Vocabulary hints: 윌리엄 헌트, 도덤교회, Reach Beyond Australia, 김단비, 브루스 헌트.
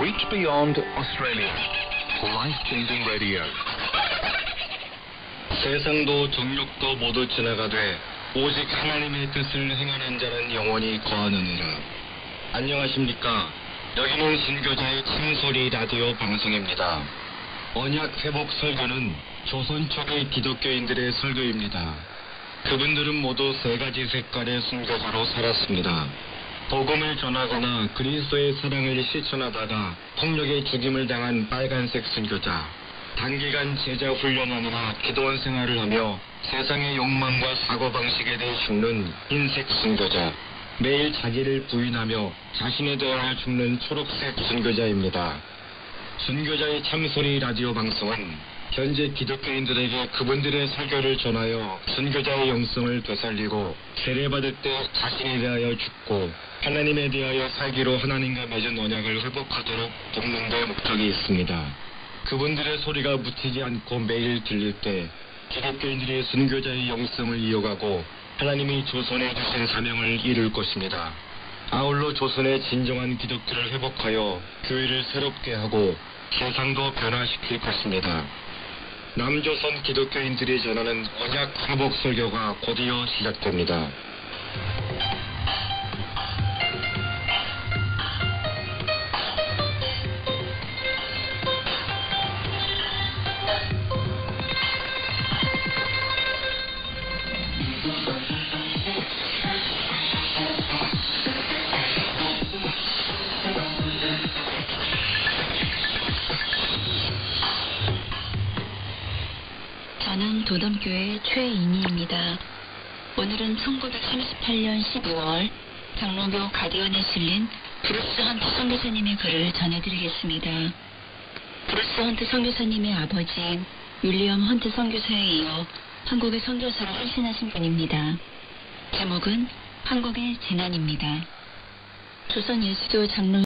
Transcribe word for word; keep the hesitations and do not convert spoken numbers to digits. Reach Beyond Australia. Life-changing radio. 세상도 정욕도 모두 지나가되 오직 하나님의 뜻을 행하는 자는 영원히 거하느니라. 안녕하십니까? 여기는 순교자의 참소리 라디오 방송입니다. 언약 회복 설교는 조선 초기 기독교인들의 설교입니다. 그분들은 모두 세 가지 색깔의 순교자로 살았습니다. 복음을 전하거나 그리스도의 사랑을 실천하다가 폭력의 죽임을 당한 빨간색 순교자, 단기간 제자 훈련하느라 기도원 생활을 하며 세상의 욕망과 사고방식에 대해 죽는 흰색 순교자, 매일 자기를 부인하며 자신에 대하여 죽는 초록색 순교자입니다. 순교자의 참소리 라디오 방송은 현재 기독교인들에게 그분들의 설교를 전하여 순교자의 영성을 되살리고 세례받을 때 자신에 대하여 죽고 하나님에 대하여 살기로 하나님과 맺은 언약을 회복하도록 돕는 데 목적이 있습니다. 그분들의 소리가 묻히지 않고 매일 들릴 때 기독교인들이 순교자의 영성을 이어가고 하나님이 조선에 주신 사명을 이룰 것입니다. 아울러 조선의 진정한 기독교를 회복하여 교회를 새롭게 하고 세상도 변화시킬 것입니다. 남조선 기독교인들이 전하는 언약 회복 설교가 곧이어 시작됩니다. 저는 도덤교회 최인희입니다. 오늘은 천구백삼십팔 년 십이월 장로교 가디언에 실린 브루스 헌트 선교사님의 글을 전해드리겠습니다. 브루스 헌트 선교사님의 아버지 윌리엄 헌트 선교사에 이어 한국의 선교사로 헌신하신 분입니다. 제목은 한국의 재난입니다. 조선 예수교 장로